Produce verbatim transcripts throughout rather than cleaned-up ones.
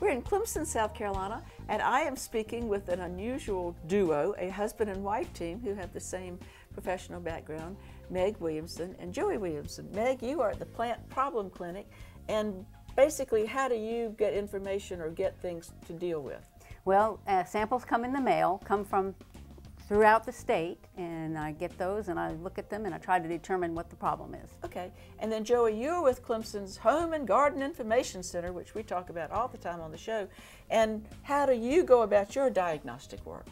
We're in Clemson, South Carolina, and I am speaking with an unusual duo, a husband and wife team who have the same professional background, Meg Williamson and Joey Williamson. Meg, you are at the Plant Problem Clinic, and basically how do you get information or get things to deal with? Well, uh, samples come in the mail, come from throughout the state, and I get those and I look at them and I try to determine what the problem is. Okay, and then Joey, you're with Clemson's Home and Garden Information Center, which we talk about all the time on the show, and how do you go about your diagnostic work?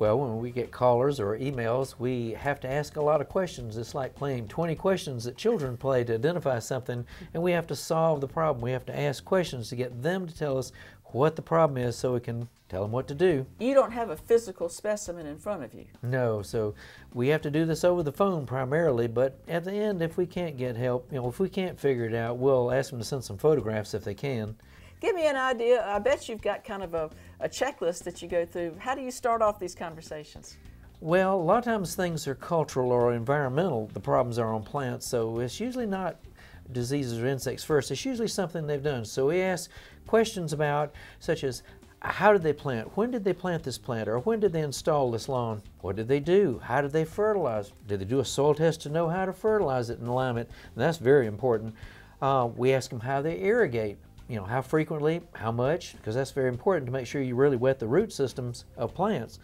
Well, when we get callers or emails, we have to ask a lot of questions. It's like playing twenty questions that children play to identify something, and we have to solve the problem. We have to ask questions to get them to tell us what the problem is so we can tell them what to do. You don't have a physical specimen in front of you. No, so we have to do this over the phone primarily, but at the end, if we can't get help, you know, if we can't figure it out, we'll ask them to send some photographs if they can. Give me an idea. I bet you've got kind of a, a checklist that you go through. How do you start off these conversations? Well, a lot of times things are cultural or environmental. The problems are on plants, so it's usually not diseases or insects first. It's usually something they've done. So we ask questions about, such as, how did they plant? When did they plant this plant? Or when did they install this lawn? What did they do? How did they fertilize? Did they do a soil test to know how to fertilize it in alignment? And that's very important. Uh, we ask them how they irrigate. You know, how frequently, how much, because that's very important to make sure you really wet the root systems of plants.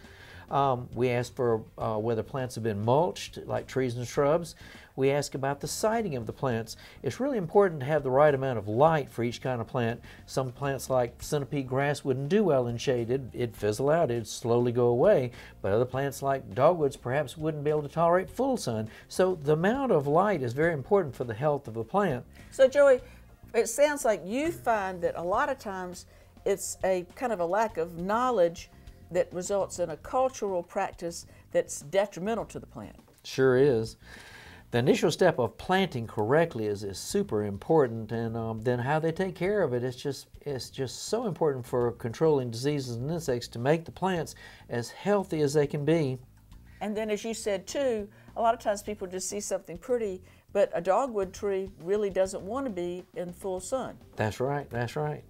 Um, we ask for uh, whether plants have been mulched, like trees and shrubs. We ask about the sighting of the plants. It's really important to have the right amount of light for each kind of plant. Some plants like centipede grass wouldn't do well in shade. It'd, it'd fizzle out, it'd slowly go away. But other plants like dogwoods perhaps wouldn't be able to tolerate full sun. So the amount of light is very important for the health of the plant. So Joey, it sounds like you find that a lot of times it's a kind of a lack of knowledge that results in a cultural practice that's detrimental to the plant. Sure is. The initial step of planting correctly is, is super important, and um, then how they take care of it, it's just, it's just so important for controlling diseases and insects to make the plants as healthy as they can be. And then as you said too, a lot of times people just see something pretty, but a dogwood tree really doesn't want to be in full sun. That's right, that's right.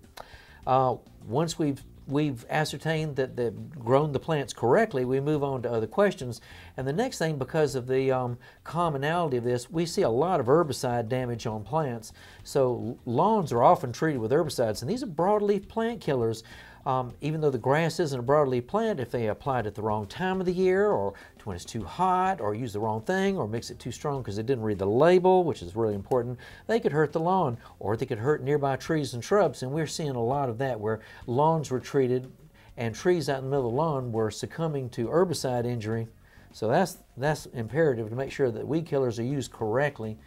Uh, once we've, we've ascertained that they've grown the plants correctly, we move on to other questions. And the next thing, because of the um, commonality of this, we see a lot of herbicide damage on plants. So lawns are often treated with herbicides, and these are broadleaf plant killers. Um, even though the grass isn't a broadleaf plant, if they apply it at the wrong time of the year, or when it's too hot, or use the wrong thing, or mix it too strong because they didn't read the label, which is really important, they could hurt the lawn, or they could hurt nearby trees and shrubs. And we're seeing a lot of that where lawns were treated and trees out in the middle of the lawn were succumbing to herbicide injury. So that's, that's imperative to make sure that weed killers are used correctly.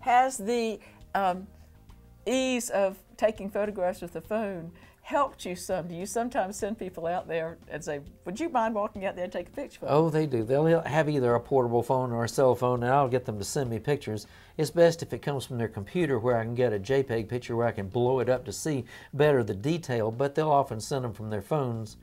Has the um, ease of taking photographs with the phone helped you some? Do you sometimes send people out there and say, would you mind walking out there and take a picture for me? Oh, they do. They'll have either a portable phone or a cell phone, and I'll get them to send me pictures. It's best if it comes from their computer where I can get a JPEG picture where I can blow it up to see better the detail, but they'll often send them from their phones.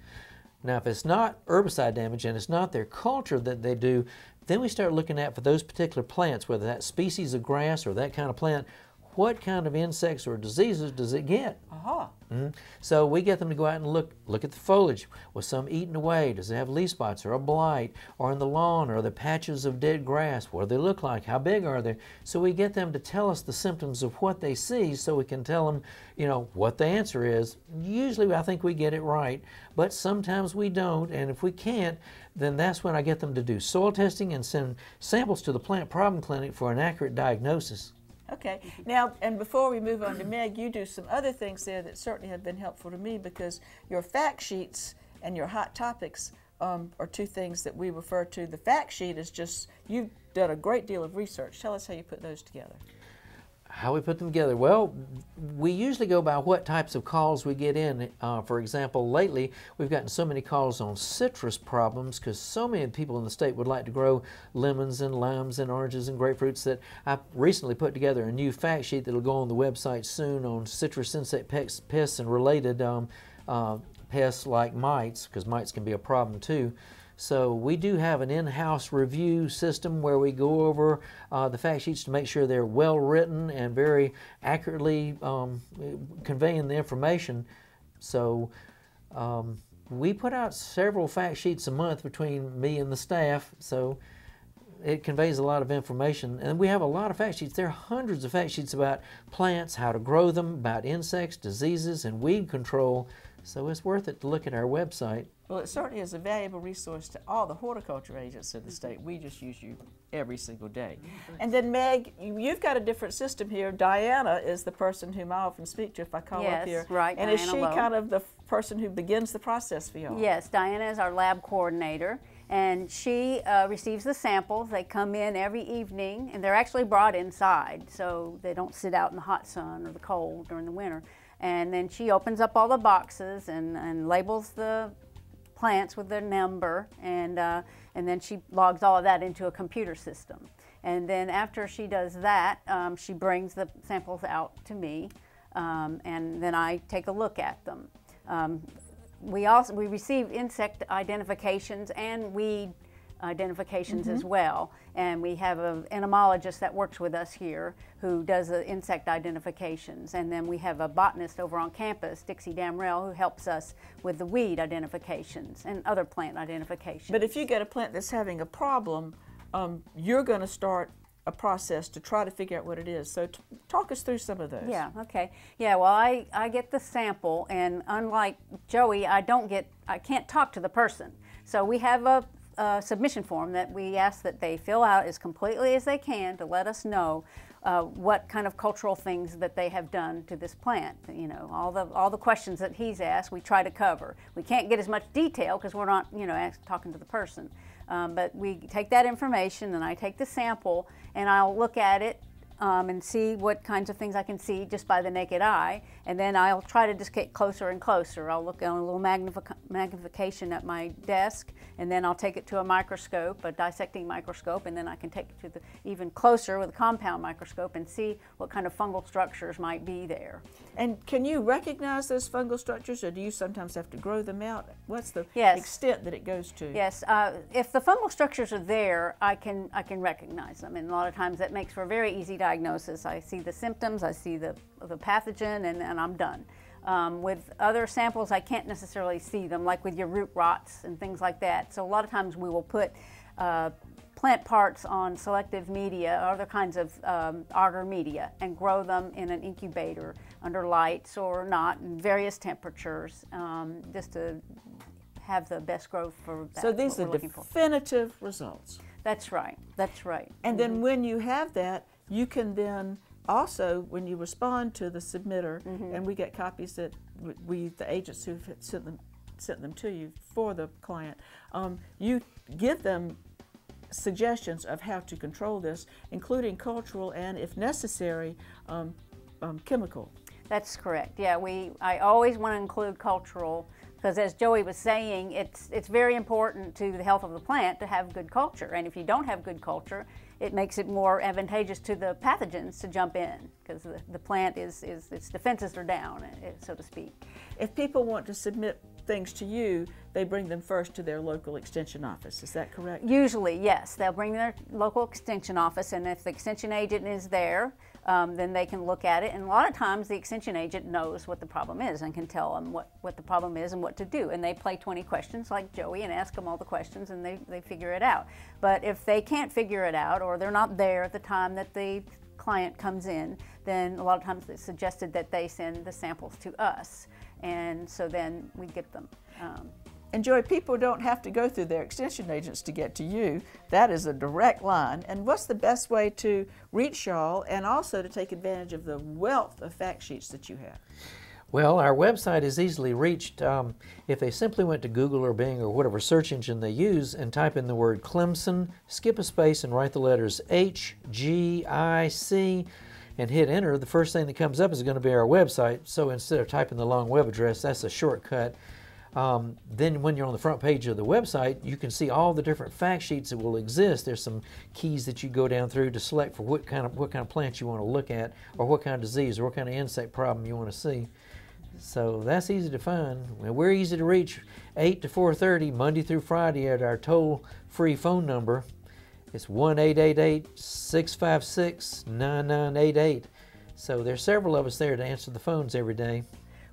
Now, if it's not herbicide damage and it's not their culture that they do, then we start looking at for those particular plants, whether that species of grass or that kind of plant, what kind of insects or diseases does it get? Uh-huh. Mm-hmm. So we get them to go out and look look at the foliage. Was some eaten away? Does it have leaf spots or a blight? Or in the lawn? Or the patches of dead grass? What do they look like? How big are they? So we get them to tell us the symptoms of what they see so we can tell them, you know, what the answer is. Usually I think we get it right, but sometimes we don't, and if we can't, then that's when I get them to do soil testing and send samples to the Plant Problem Clinic for an accurate diagnosis. Okay. Now, and before we move on to Meg, you do some other things there that certainly have been helpful to me, because your fact sheets and your hot topics um, are two things that we refer to. The fact sheet is just, you've done a great deal of research. Tell us how you put those together. How we put them together? Well, we usually go by what types of calls we get in. Uh, for example, lately we've gotten so many calls on citrus problems because so many people in the state would like to grow lemons and limes and oranges and grapefruits that I recently put together a new fact sheet that will go on the website soon on citrus insect pests and related um, uh, pests like mites, because mites can be a problem too. So we do have an in-house review system where we go over uh, the fact sheets to make sure they're well written and very accurately um, conveying the information. So um, we put out several fact sheets a month between me and the staff, so it conveys a lot of information. And we have a lot of fact sheets. There are hundreds of fact sheets about plants, how to grow them, about insects, diseases, and weed control. So it's worth it to look at our website. Well, it certainly is a valuable resource to all the horticulture agents in the state. We just use you every single day. And then, Meg, you've got a different system here. Diana is the person whom I often speak to if I call yes, up here. Right, and Diana is she Lowe. kind of the person who begins the process for y'all? Yes, Diana is our lab coordinator, and she uh, receives the samples. They come in every evening, and they're actually brought inside, so they don't sit out in the hot sun or the cold during the winter. And then she opens up all the boxes and, and labels the plants with their number, and, uh, and then she logs all of that into a computer system. And then after she does that, um, she brings the samples out to me, um, and then I take a look at them. Um, we, also, we receive insect identifications and weed identifications mm-hmm. as well, and we have an entomologist that works with us here who does the insect identifications, and then we have a botanist over on campus, Dixie Damrell, who helps us with the weed identifications and other plant identifications. But if you get a plant that's having a problem, um, you're going to start a process to try to figure out what it is. So t talk us through some of those. Yeah, okay. Yeah, well, I, I get the sample, and unlike Joey, I don't get, I can't talk to the person. So we have a Uh, submission form that we ask that they fill out as completely as they can to let us know uh, what kind of cultural things that they have done to this plant. You know, all the all the questions that he's asked, we try to cover. We can't get as much detail because we're not, you know, ask, talking to the person. Um, but we take that information, and I take the sample, and I'll look at it um, and see what kinds of things I can see just by the naked eye. And then I'll try to just get closer and closer. I'll look on a little magnific magnification at my desk, and then I'll take it to a microscope, a dissecting microscope, and then I can take it to the even closer with a compound microscope and see what kind of fungal structures might be there. And can you recognize those fungal structures, or do you sometimes have to grow them out? What's the yes. extent that it goes to? Yes, uh, if the fungal structures are there, I can, I can recognize them, and a lot of times that makes for a very easy diagnosis. I see the symptoms, I see the, the pathogen, and and I'm done. Um, with other samples, I can't necessarily see them, like with your root rots and things like that. So a lot of times we will put uh, plant parts on selective media, or other kinds of um, agar media, and grow them in an incubator under lights or not, in various temperatures, um, just to have the best growth for that. So these are definitive for. results. That's right, that's right. And mm-hmm. then when you have that, you can then also, when you respond to the submitter, mm-hmm. and we get copies that we, the agents who sent them, sent them to you for the client, um, you give them suggestions of how to control this, including cultural and, if necessary, um, um, chemical. That's correct. Yeah, we. I always want to include cultural, because as Joey was saying, it's it's very important to the health of the plant to have good culture, and if you don't have good culture, it makes it more advantageous to the pathogens to jump in, because the, the plant is, is, its defenses are down, so to speak. If people want to submit things to you, they bring them first to their local extension office, is that correct? Usually, yes. They'll bring their local extension office, and if the extension agent is there, um, then they can look at it, and a lot of times the extension agent knows what the problem is and can tell them what, what the problem is and what to do, and they play twenty questions like Joey and ask them all the questions, and they, they figure it out. But if they can't figure it out, or they're not there at the time that the client comes in, then a lot of times it's suggested that they send the samples to us, and so then we get them. Um, and Joey, people don't have to go through their extension agents to get to you. That is a direct line. And what's the best way to reach y'all, and also to take advantage of the wealth of fact sheets that you have? Well, our website is easily reached. Um, if they simply went to Google or Bing or whatever search engine they use and type in the word Clemson, skip a space and write the letters H G I C, and hit enter, the first thing that comes up is going to be our website. So instead of typing the long web address, that's a shortcut. Um, then when you're on the front page of the website, you can see all the different fact sheets that will exist. There's some keys that you go down through to select for what kind of, what kind of plant you want to look at, or what kind of disease, or what kind of insect problem you want to see. So that's easy to find. We're easy to reach eight to four thirty, Monday through Friday, at our toll-free phone number. It's one eight eight eight, six five six, nine nine eight eight. So there's several of us there to answer the phones every day.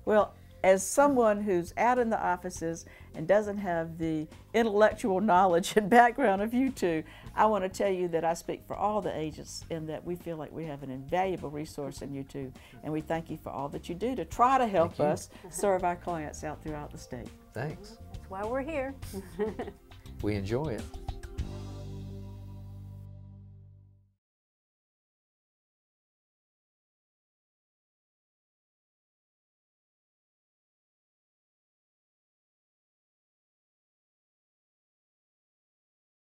Well, as someone who's out in the offices and doesn't have the intellectual knowledge and background of you two, I want to tell you that I speak for all the agents in that we feel like we have an invaluable resource in you two, and we thank you for all that you do to try to help us serve our clients out throughout the state. Thanks. That's why we're here. We enjoy it.